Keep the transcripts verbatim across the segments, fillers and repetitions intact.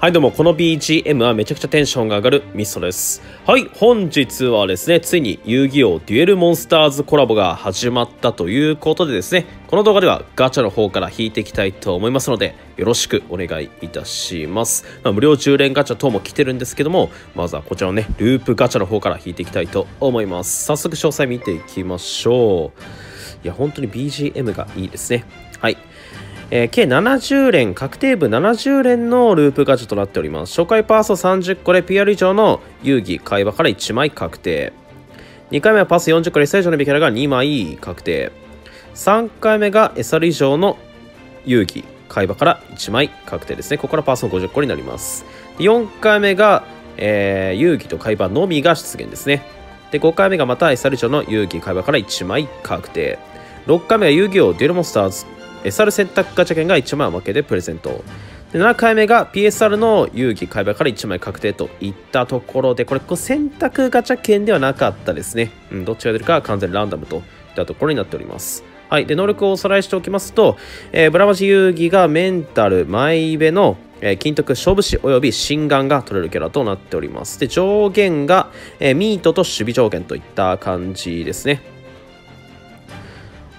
はいどうも、この ビージーエム はめちゃくちゃテンションが上がるミストです。はい、本日はですね、ついに遊戯王デュエルモンスターズコラボが始まったということでですね、この動画ではガチャの方から引いていきたいと思いますので、よろしくお願いいたします。まあ、無料じゅう連ガチャ等も来てるんですけども、まずはこちらのねループガチャの方から引いていきたいと思います。早速詳細見ていきましょう。いや本当に ビージーエム がいいですね。はい、えー、計ななじゅう連、確定部ななじゅう連のループガチャとなっております。初回パースをさんじゅっ個で ピーアール 以上の遊戯会話からいち枚確定、にかいめはパースよんじゅっ個で エスアール 以上のビキャラがに枚確定、さんかいめが エスアール 以上の遊戯会話からいち枚確定ですね。ここからパースのごじゅっ個になります。よんかいめが、えー、遊戯と会話のみが出現ですね。でごかいめがまた エスアール 以上の遊戯会話からいち枚確定、ろっかいめが遊戯王デュエルモンスターズエスアール 選択ガチャ券がいち枚おまけでプレゼントで、ななかいめが ピーエスアール の遊戯買い場からいち枚確定といったところで、これこう選択ガチャ券ではなかったですね。うん、どっちが出るかは完全にランダムといったところになっております。はい、で能力をおさらいしておきますと、えー、ブラマジ遊戯がメンタル、前イベの、えー、金徳、勝負師および心眼が取れるキャラとなっております。で上限が、えー、ミートと守備上限といった感じですね。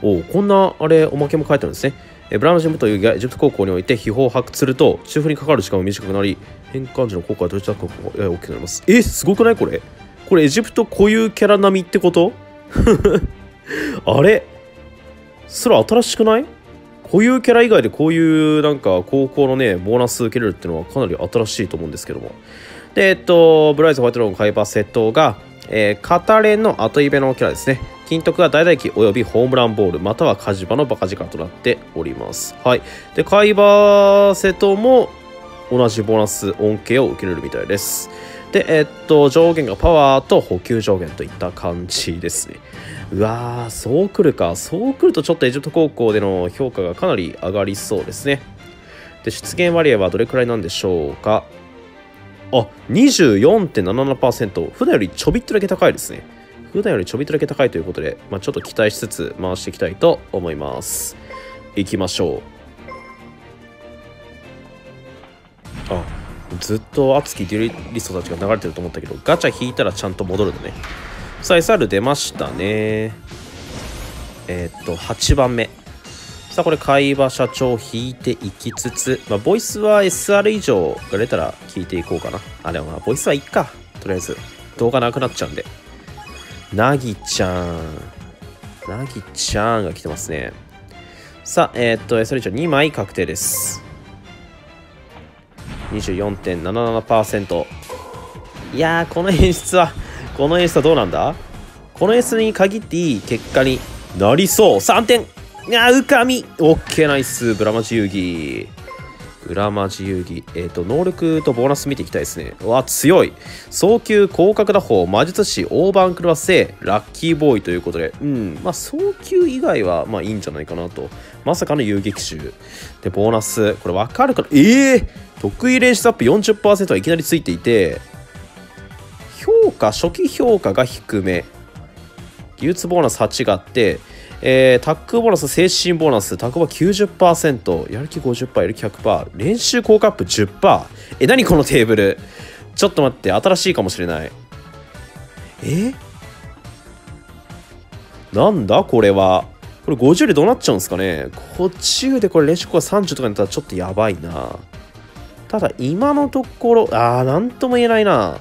おこんなあれおまけも書いてあるんですね。えブラマジムというエジプト高校において秘宝を発掘すると中腹にかかる時間も短くなり、変換時の効果が取り立つ効果が大きくなります。えすごくないこれ。これエジプト固有キャラ並みってことあれそれ新しくない？固有キャラ以外でこういうなんか高校のねボーナス受けれるっていうのはかなり新しいと思うんですけども。でえっとブライズホワイトローン海馬セットがえー、カタレンの後イベのキャラですね。金徳が大打撃およびホームランボールまたは火事場のバカ力となっております。はい、で海馬瀬戸も同じボーナス恩恵を受けれるみたいです。でえっと上限がパワーと補給上限といった感じですね。うわーそうくるか。そうくるとちょっとエジプト高校での評価がかなり上がりそうですね。で出現割合はどれくらいなんでしょうか。あ、にじゅうよんてんななじゅうななパーセント。普段よりちょびっとだけ高いですね。普段よりちょびっとだけ高いということで、まあ、ちょっと期待しつつ回していきたいと思います。いきましょう。あ、ずっと熱きデュエリストたちが流れてると思ったけど、ガチャ引いたらちゃんと戻るのね。さあ、エスアール 出ましたね。えー、っと、はちばんめ。さあ、これ、会話社長引いていきつつ、まあ、ボイスは エスアール 以上が出たら聞いていこうかな。あ、でもまあ、ボイスはいっか。とりあえず、動画なくなっちゃうんで。なぎちゃん。なぎちゃんが来てますね。さあ、えー、っと、エスアール 以上に枚確定です。にじゅうよんてんななじゅうななパーセント。いやー、この演出は、この演出はどうなんだ？この演出に限っていい結果になりそう。さんてん。あ、うかみ !オーケー、ナイス。ブラマジ遊戯。ブラマジ遊戯。えっ、ー、と、能力とボーナス見ていきたいですね。うわ、強い。早急、広角打法、魔術師、大番狂わせ、ラッキーボーイということで、うん、まあ、早急以外は、まあ、いいんじゃないかなと。まさかの遊撃手。で、ボーナス。これ、わかるかな？ええー、得意レンジアップ よんじゅっパーセント はいきなりついていて、評価、初期評価が低め。技術ボーナスはちがあって、えー、タックボーナス、精神ボーナス、タクボは きゅうじゅっパーセント、やる気 ごじゅっパーセント、やる気 ひゃくパーセント、練習効果アップ じゅっパーセント。え、何このテーブル。ちょっと待って、新しいかもしれない。え？なんだこれは。これごじゅうでどうなっちゃうんですかね。ごじゅうでこれ練習効果さんじゅうとかになったらちょっとやばいな。ただ今のところ、あー、なんとも言えないな。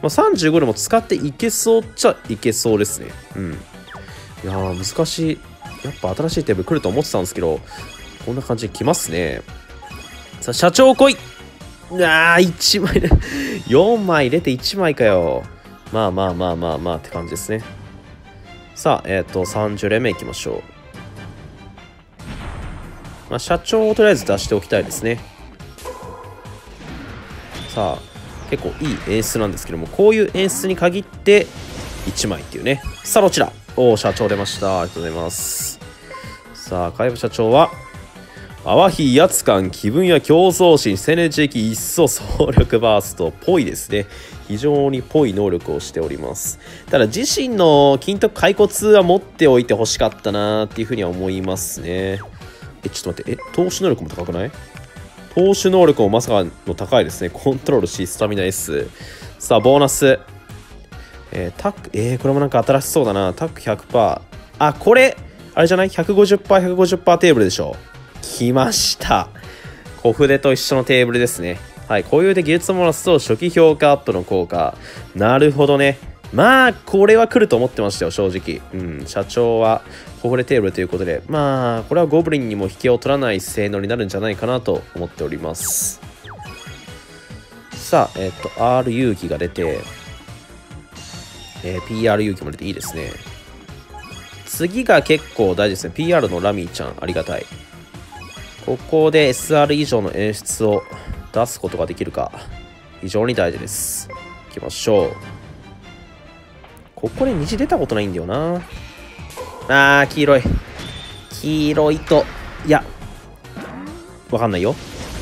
まあ、さんじゅうごでも使っていけそうっちゃいけそうですね。うん。いやー難しい。やっぱ新しいテーブル来ると思ってたんですけど、こんな感じで来ますね。さあ、社長来い。あー、いち枚でよん枚出ていち枚かよ。まあまあまあまあまあって感じですね。さあ、えっ、ー、と、さんじゅう連目いきましょう。まあ、社長をとりあえず出しておきたいですね。さあ、結構いい演出なんですけども、こういう演出に限っていち枚っていうね。さあ、どちら。おお、社長出ました。ありがとうございます。さあ、海部社長は、あわひ、威圧感、気分や競争心、青年地域、一層、総力バースト、ぽいですね。非常にぽい能力をしております。ただ、自身の金徳解骨は持っておいてほしかったなーっていうふうには思いますね。え、ちょっと待って、え、投資能力も高くない？投手能力もまさかの高いですね。コントロール C、スタミナ S。さあ、ボーナス。えー、タック、えー、これもなんか新しそうだな。タック ひゃくパーセント。あ、これ、あれじゃない ?ひゃくごじゅうパーセント、ひゃくごじゅうパーセント テーブルでしょ。来ました。小筆と一緒のテーブルですね。はい、こういうで技術ボーナスと初期評価アップの効果。なるほどね。まあ、これは来ると思ってましたよ、正直。うん、社長は小筆テーブルということで、まあ、これはゴブリンにも引けを取らない性能になるんじゃないかなと思っております。さあ、えっと、R 勇気が出て、えー、ピーアール 勇気も出ていいですね。次が結構大事ですね。ピーアール のラミーちゃん、ありがたい。ここで エスアール 以上の演出を出すことができるか、非常に大事です。いきましょう。ここで虹出たことないんだよな。あー、黄色い。黄色いと、いや、わかんないよ。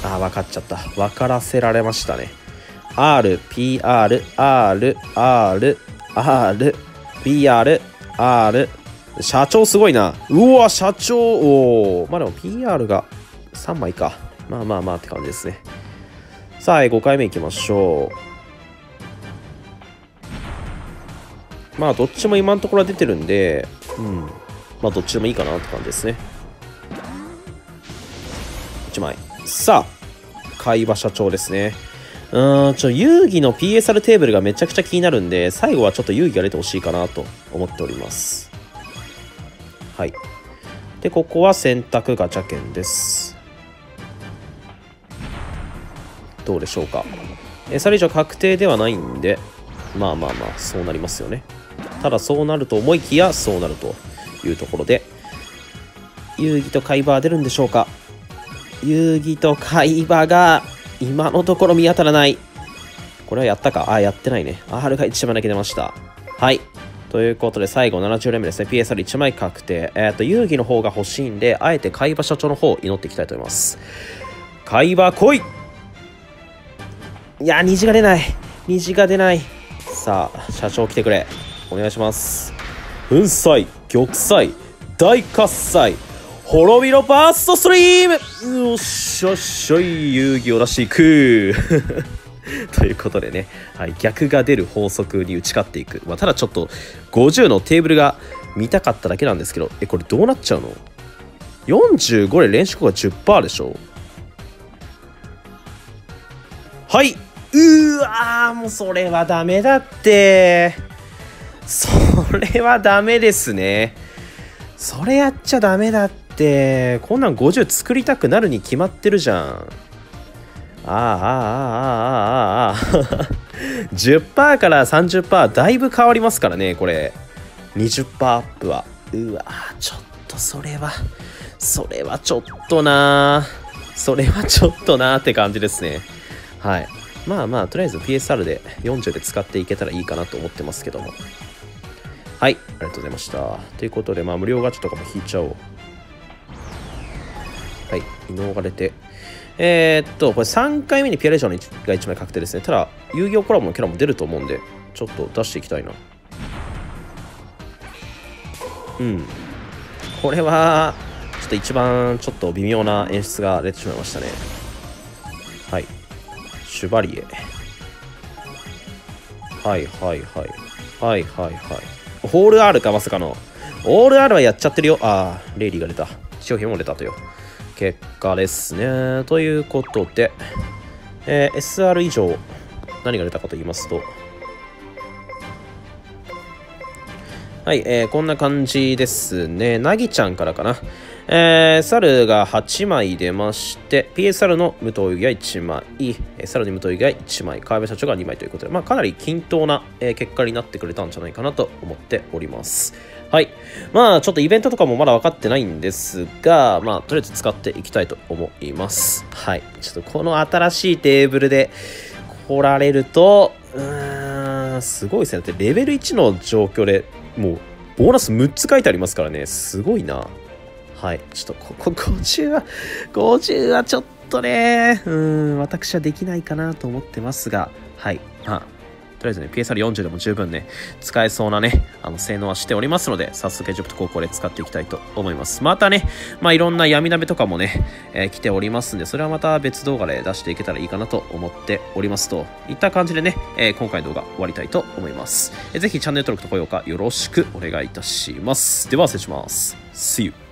あー、わかっちゃった。わからせられましたね。R、ピーアール、R、R、R、ピーアール、R。社長すごいな。うわ、社長。おー。まあでも ピーアール がさんまいか。まあまあまあって感じですね。さあ、ごかいめいきましょう。まあどっちも今のところは出てるんで、うん、まあどっちでもいいかなって感じですね。いちまい。さあ、海馬社長ですね。うーん、ちょ、遊戯の ピーエスアール テーブルがめちゃくちゃ気になるんで、最後はちょっと遊戯が出てほしいかなと思っております。はい。で、ここは選択ガチャ券です。どうでしょうか。え、それ以上確定ではないんで、まあまあまあ、そうなりますよね。ただそうなると思いきやそうなるというところで、遊戯と海馬は出るんでしょうか。遊戯と海馬が今のところ見当たらない。これはやったか。あ、やってないね。R がいちまいだけ出ました。はい、ということで最後ななじゅうれんめですね。 ピーエスアールいちまい確定。えっと遊戯の方が欲しいんで、あえて海馬社長の方を祈っていきたいと思います。海馬来い。いや、虹が出ない、虹が出ない。さあ、社長来てくれ、お願いします。粉砕、玉砕、大喝采、滅びのバーストストリーム。よっしゃっしゃい、遊戯を出していくということでね、はい、逆が出る法則に打ち勝っていく、まあ、ただちょっとごじゅうのテーブルが見たかっただけなんですけど、え、これどうなっちゃうの。よんじゅうごで連縮が じゅっパーセント でしょ。はい、うーわー、もうそれはダメだって。それはダメですね。それやっちゃダメだって。こんなんごじゅう作りたくなるに決まってるじゃん。あーあーあーあーあーあーじゅっパーセント から さんじゅっパーセント だいぶ変わりますからね。これ にじゅっパーセント アップは、うわー、ちょっとそれはそれはちょっとなー、それはちょっとなーって感じですね。はい、まあまあ、とりあえず ピーエスアール でよんじゅうで使っていけたらいいかなと思ってますけども。はい、ありがとうございました。ということで、まあ無料ガチャとかも引いちゃおう。はい、異能が出て。えー、っと、これさんかいめにピアレーションがいちまい確定ですね。ただ、遊戯王コラボのキャラも出ると思うんで、ちょっと出していきたいな。うん。これは、ちょっと一番ちょっと微妙な演出が出てしまいましたね。はい。シュバリエ、はいはいはいはいはいはい、ホール R か、まさかのオール R はやっちゃってるよ。あー、レイリーが出た、商品も出たという結果ですね。ということで、えー、エスアール 以上何が出たかと言いますと、はい、えー、こんな感じですね。なぎちゃんからかな。えー、猿がはちまい出まして、ピーエスアール の武藤遊戯がいちまい、猿に武藤遊戯がいちまい、川辺社長がにまいということで、まあ、かなり均等な結果になってくれたんじゃないかなと思っております。はい。まあ、ちょっとイベントとかもまだ分かってないんですが、まあ、とりあえず使っていきたいと思います。はい。ちょっとこの新しいテーブルで来られると、うーん、すごいですね。だってレベルいちの状況でもう、ボーナスむっつ書いてありますからね。すごいな。はい、ちょっとここごじゅうは、ごじゅうはちょっとね、うん、私はできないかなと思ってますが、はい、まあ、とりあえずね ピーエスアールよんじゅう でも十分ね使えそうなねあの性能はしておりますので、早速エジプト高校で使っていきたいと思います。またね、まあいろんな闇鍋とかもね、えー、来ておりますんで、それはまた別動画で出していけたらいいかなと思っております。といった感じでね、えー、今回の動画終わりたいと思います。えー、ぜひチャンネル登録と高評価よろしくお願いいたします。では失礼します。 See you